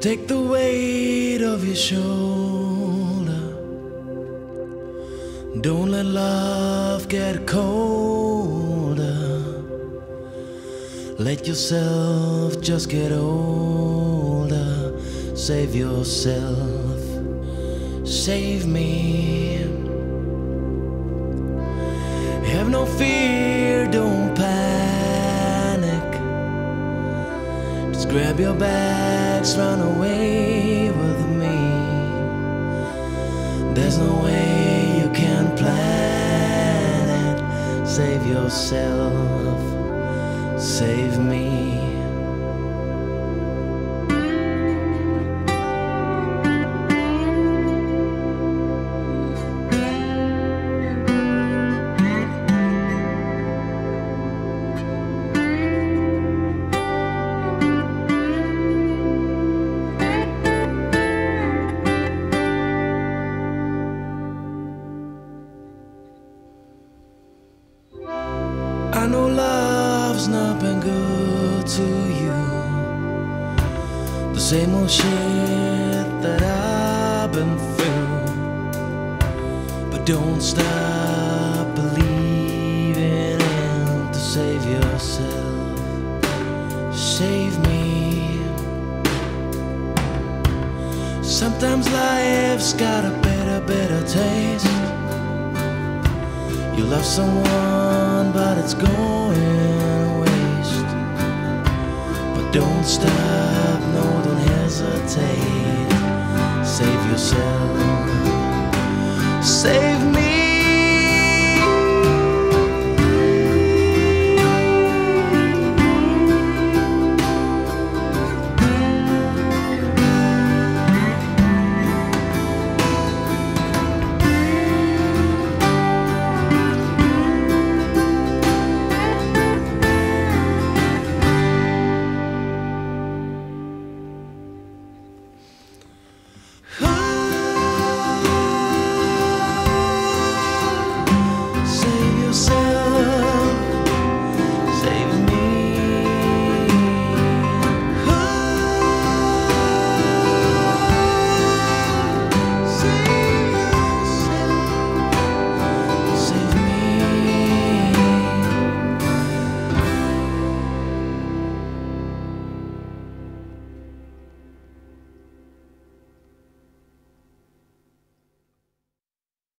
Take the weight of your shoulder. Don't let love get colder. Let yourself just get older. Save yourself, save me. Have no fear, don't panic. Just grab your bags, run away with me. There's no way you can plan it. Save yourself, save me. I know love's not been good to you. The same old shit that I've been through. But don't stop believing in to save yourself, save me. Sometimes life's got a bitter taste. You love someone, but it's going waste. But don't stop, no, don't hesitate. Save yourself, save me.